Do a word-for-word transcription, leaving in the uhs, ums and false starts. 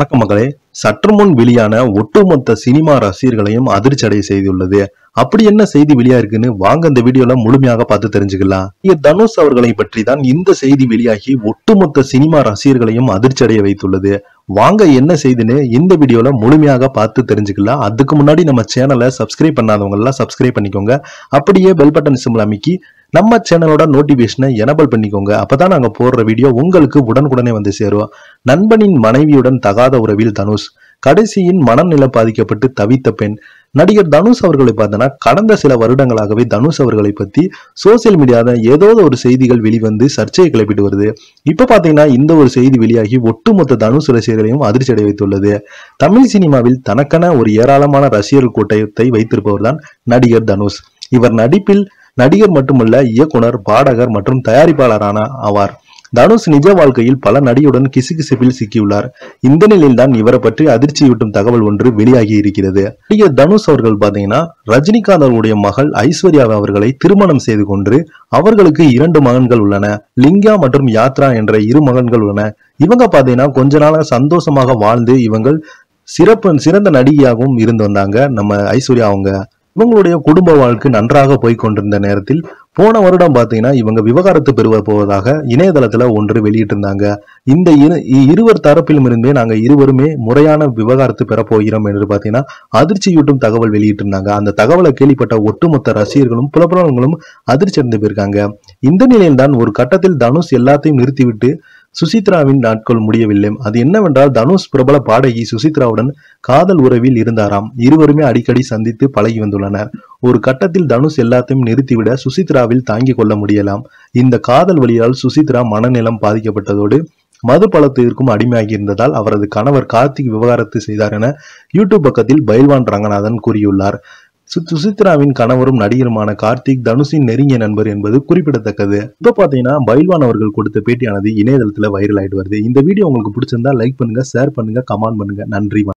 வணக்கம் மக்களே, சற்று முன் வெளியான ஒட்டுமொத்த சினிமா ரசிகர்களையும் அதிர்ச்சடை செய்துள்ளது. அப்படி என்ன செய்தி வெளியா இருக்குன்னு வாங்க இந்த வீடியோல முழுமையாக பார்த்து தெரிஞ்சுக்கலாம். தனுஷ் அவர்களை பற்றி தான் இந்த செய்தி வெளியாகி ஒட்டுமொத்த சினிமா ரசிகர்களையும் அதிர்ச்சடைய வைத்துள்ளது. வாங்க என்ன செய்துன்னு இந்த வீடியோல முழுமையாக பார்த்து தெரிஞ்சுக்கலாம். அதுக்கு முன்னாடி நம்ம சேனலை சப்ஸ்கிரைப் பண்ணாதவங்க எல்லாம் சப்ஸ்கிரைப் பண்ணிக்கோங்க. அப்படியே பெல் பட்டன் சிம்பிள் அமைக்கி நம்ம சேனலோட நோட்டிபிகேஷனை எனபிள் பண்ணிக்கோங்க. அப்பதான் நாங்க போடுற வீடியோ உங்களுக்கு உடனுக்குடனே வந்து சேரும். நண்பனின் மனைவியுடன் தகாத உறவில் தனுஷ், கடைசியின் மனநிலை பாதிக்கப்பட்டு தவித்த பெண். நடிகர் தனுஷ் அவர்களை பார்த்தோன்னா கடந்த சில வருடங்களாகவே தனுஷ் அவர்களை பத்தி சோசியல் மீடியாவில் ஏதோ ஒரு செய்திகள் வெளிவந்து சர்ச்சையை கிளப்பிட்டு வருது. இப்ப பாத்தீங்கன்னா இந்த ஒரு செய்தி வெளியாகி ஒட்டுமொத்த தனுஷ் ரசிகர்களையும் அதிர்ச்சி அடைய வைத்துள்ளது. தமிழ் சினிமாவில் தனக்கென ஒரு ஏராளமான ரசிகர் கூட்டத்தை வைத்திருப்பவர் தான் நடிகர் தனுஷ். இவர் நடிப்பில் நடிகர் மட்டுமல்ல, இயக்குனர், பாடகர் மற்றும் தயாரிப்பாளரான ஆவார். தனுஷ் நிஜ வாழ்க்கையில் பல நடிகையுடன் கிசுகிசுப்பில் சிக்கியுள்ளார். இந்த நிலையில்தான் இவரை பற்றி அதிர்ச்சியூட்டும் தகவல் ஒன்று வெளியாகி இருக்கிறது. நடிகர் தனுஷ் அவர்கள் பாத்தீங்கன்னா ரஜினிகாந்த் அவருடைய மகள் ஐஸ்வர்யா அவர்களை திருமணம் செய்து கொண்டு அவர்களுக்கு இரண்டு மகன்கள் உள்ளன. லிங்கா மற்றும் யாத்ரா என்ற இரு மகன்கள் உள்ளன. இவங்க பாத்தீங்கன்னா கொஞ்ச நாள சந்தோஷமாக வாழ்ந்து இவங்கள் சிறப்பு சிறந்த நடிகையாகவும் இருந்து வந்தாங்க. நம்ம ஐஸ்வர்யா அவங்க இவங்களுடைய குடும்ப வாழ்க்கை நன்றாக போய் கொண்டிருந்த நேரத்தில் போன வருடம் பாத்தீங்கன்னா இவங்க விவகாரத்து பெறுவ போவதாக இணையதளத்துல ஒன்று வெளியிட்டிருந்தாங்க. இந்த இருவர் தரப்பிலும் இருந்தே நாங்க இருவருமே முறையான விவகாரத்து பெற போகிறோம் என்று பாத்தீங்கன்னா அதிர்ச்சியூட்டும் தகவல் வெளியிட்டிருந்தாங்க. அந்த தகவலை கேள்விப்பட்ட ஒட்டுமொத்த ரசிகர்களும் புலப்புறவங்களும் அதிர்ச்சி அடைந்து போயிருக்காங்க. இந்த நிலையில்தான் ஒரு கட்டத்தில் தனுஷ் எல்லாத்தையும் நிறுத்திவிட்டு சுசித்ராவின் நாட்கள் முடியவில்லை. அது என்னவென்றால் தனுஷ் பிரபல பாடகி சுசித்ராவுடன் காதல் உறவில் இருந்தாராம். இருவருமே அடிக்கடி சந்தித்து பழகி வந்துள்ளனர். ஒரு கட்டத்தில் தனுஷ் எல்லாத்தையும் நிறுத்திவிட சுசித்ராவில் தாங்கிக் கொள்ள முடியலாம். இந்த காதல் வழியால் சுசித்ரா மனநலம் பாதிக்கப்பட்டதோடு மது பழத்திற்கும் அடிமையாகி இருந்ததால் அவரது கணவர் கார்த்திக் விவகாரத்து செய்தார் என யூடியூப் பக்கத்தில் பயில்வான் ரங்கநாதன் கூறியுள்ளார். சுசித்ராவின் கணவரும் நடிகருமான கார்த்திக் தனுஷின் நெருங்கிய நண்பர் என்பது குறிப்பிடத்தக்கது. இப்ப பாத்தீங்கன்னா பயில்வான் அவர்கள் கொடுத்த பேட்டியானது இணையதளத்துல வைரல் ஆயிட்டு வருது. இந்த வீடியோ உங்களுக்கு பிடிச்சிருந்தா லைக் பண்ணுங்க, ஷேர் பண்ணுங்க, கமெண்ட் பண்ணுங்க. நன்றி.